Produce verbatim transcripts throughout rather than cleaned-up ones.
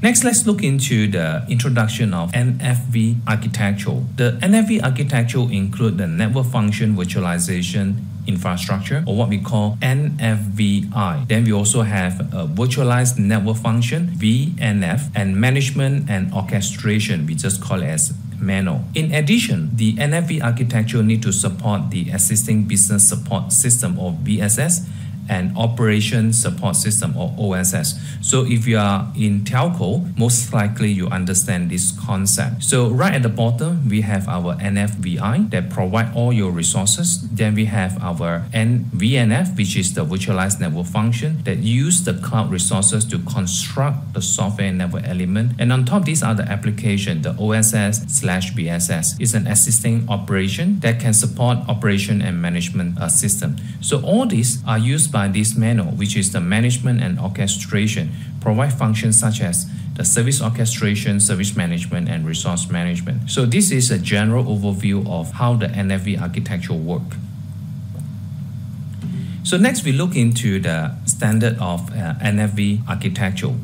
Next, let's look into the introduction of N F V architecture. The N F V architecture includes the network function virtualization infrastructure, or what we call N F V I. Then we also have a virtualized network function, V N F, and management and orchestration, we just call it as MANO. In addition, the N F V architecture needs to support the existing business support system, or B S S, and operation support system, or O S S. So if you are in telco, most likely you understand this concept. So right at the bottom, we have our N F V I that provide all your resources. Then we have our V N F, which is the virtualized network function that use the cloud resources to construct the software network element. And on top, these are the application, the O S S slash B S S is an existing operation that can support operation and management uh, system. So all these are used by By this MANO, which is the management and orchestration, provide functions such as the service orchestration, service management, and resource management. So this is a general overview of how the N F V architecture works. So next we look into the standard of uh, N F V architecture.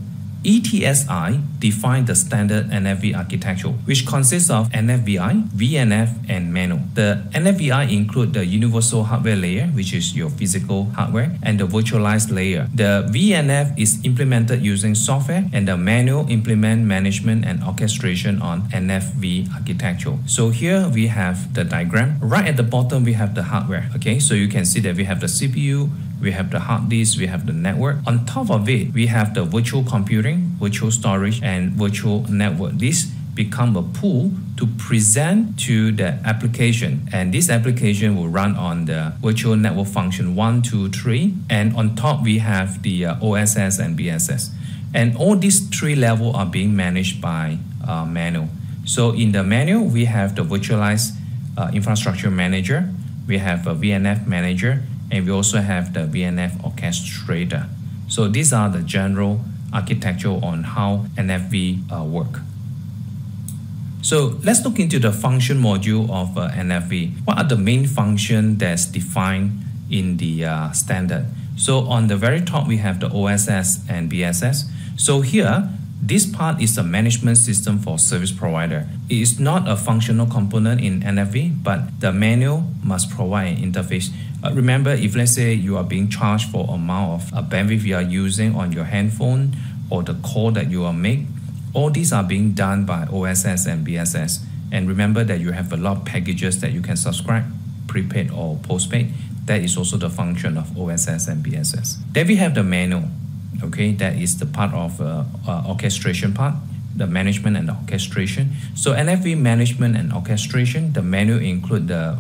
E T S I defines the standard N F V architecture, which consists of N F V I, V N F, and MANO. The N F V I includes the universal hardware layer, which is your physical hardware, and the virtualized layer. The V N F is implemented using software, and the MANO implement management and orchestration on N F V architecture. So here we have the diagram. Right at the bottom, we have the hardware. Okay, so you can see that we have the C P U, we have the hard disk, we have the network. On top of it, we have the virtual computing, virtual storage, and virtual network. This become a pool to present to the application, and this application will run on the virtual network function one, two, three, and on top we have the uh, O S S and B S S, and all these three levels are being managed by uh, MANO. So in the MANO, we have the virtualized uh, infrastructure manager, we have a V N F manager, and we also have the V N F orchestrator. So these are the general architecture on how N F V uh, work. So let's look into the function module of uh, N F V. What are the main functions that's defined in the uh, standard? So on the very top, we have the O S S and B S S. So here, this part is a management system for service provider. It is not a functional component in N F V, but the manual must provide an interface. Uh, remember, if let's say you are being charged for amount of uh, bandwidth you are using on your handphone or the call that you are making, all these are being done by O S S and B S S. And remember that you have a lot of packages that you can subscribe, prepaid or postpaid. That is also the function of O S S and B S S. Then we have the manual. Okay, that is the part of uh, uh, orchestration part, the management and the orchestration. So N F V management and orchestration, the menu include the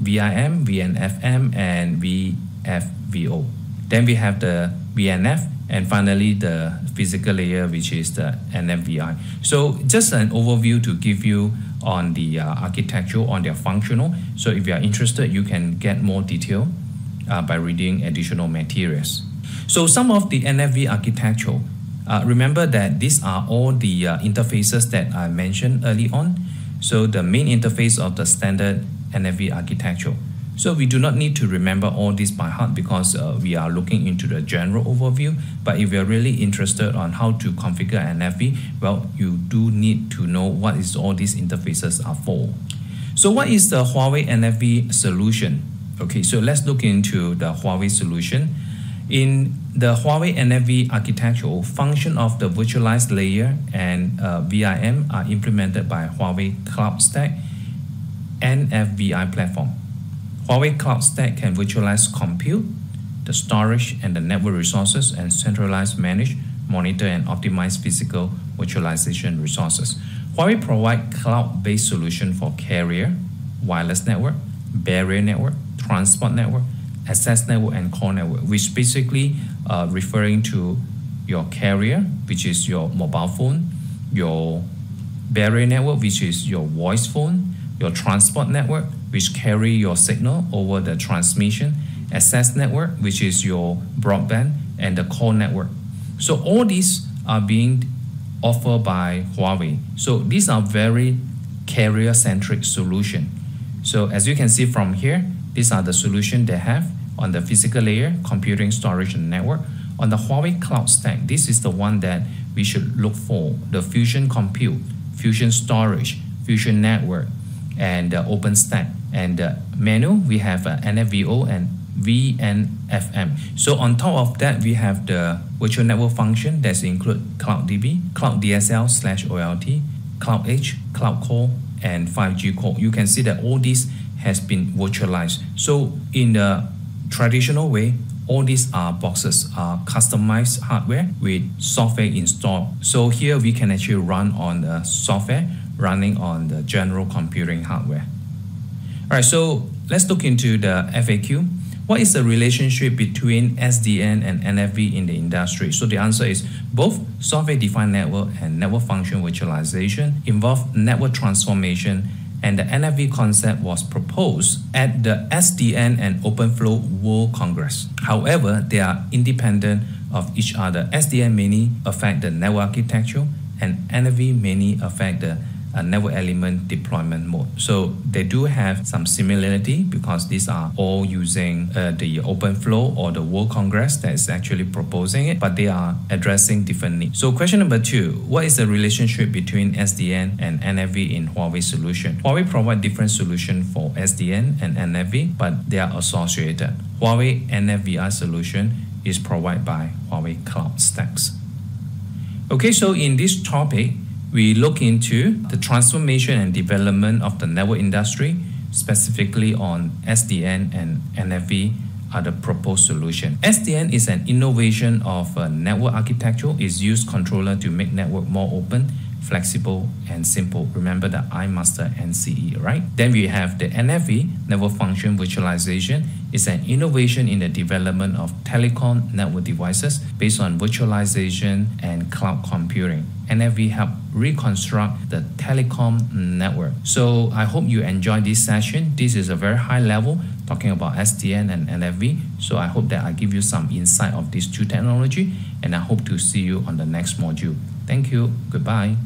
V I M, V N F M, and V F V O. Then we have the V N F, and finally the physical layer, which is the N F V I. So just an overview to give you on the uh, architecture, on their functional. So if you are interested, you can get more detail uh, by reading additional materials. So some of the N F V architecture, uh, remember that these are all the uh, interfaces that I mentioned early on. So the main interface of the standard N F V architecture. So we do not need to remember all this by heart because uh, we are looking into the general overview. But if you're really interested on how to configure N F V, well, you do need to know what is all these interfaces are for. So what is the Huawei N F V solution? Okay, so let's look into the Huawei solution. In the Huawei N F V architecture, function of the virtualized layer and uh, V I M are implemented by Huawei CloudStack N F V I platform. Huawei CloudStack can virtualize compute, the storage and the network resources, and centralize, manage, monitor, and optimize physical virtualization resources. Huawei provide cloud-based solution for carrier, wireless network, barrier network, transport network, access network, and core network, which basically uh, referring to your carrier, which is your mobile phone, your barrier network, which is your voice phone, your transport network, which carry your signal over the transmission, access network, which is your broadband, and the core network. So all these are being offered by Huawei. So these are very carrier-centric solution. So as you can see from here, these are the solution they have on the physical layer, computing, storage, and network. On the Huawei CloudStack, this is the one that we should look for the Fusion Compute, Fusion Storage, Fusion Network, and uh, OpenStack. And uh, MANO, we have uh, N F V O and V N F M. So on top of that, we have the virtual network function that's include Cloud D B, Cloud D S L slash O L T, Cloud H, Cloud Core, and five G Core. You can see that all these has been virtualized. So in the traditional way, all these are boxes, are customized hardware with software installed. So here we can actually run on the software running on the general computing hardware. All right, so let's look into the F A Q. What is the relationship between S D N and N F V in the industry? So the answer is both software-defined network and network function virtualization involve network transformation, and the N F V concept was proposed at the S D N and OpenFlow World Congress. However, they are independent of each other. S D N mainly affect the network architecture, and N F V mainly affect the uh, network element deployment mode. So they do have some similarity because these are all using uh, the OpenFlow or the World Congress that is actually proposing it, but they are addressing different needs. So question number two, what is the relationship between S D N and N F V in Huawei solution? Huawei provide different solution for S D N and N F V, but they are associated. Huawei N F V I solution is provided by Huawei CloudStack. Okay, so in this topic, we look into the transformation and development of the network industry, specifically on S D N and N F V are the proposed solution. S D N is an innovation of a network architecture. It's used controller to make network more open, flexible, and simple. Remember the iMaster N C E, right? Then we have the N F V, network function virtualization. It's an innovation in the development of telecom network devices based on virtualization and cloud computing. N F V help reconstruct the telecom network. So I hope you enjoyed this session. This is a very high level talking about S D N and N F V. So I hope that I give you some insight of these two technology, and I hope to see you on the next module. Thank you. Goodbye.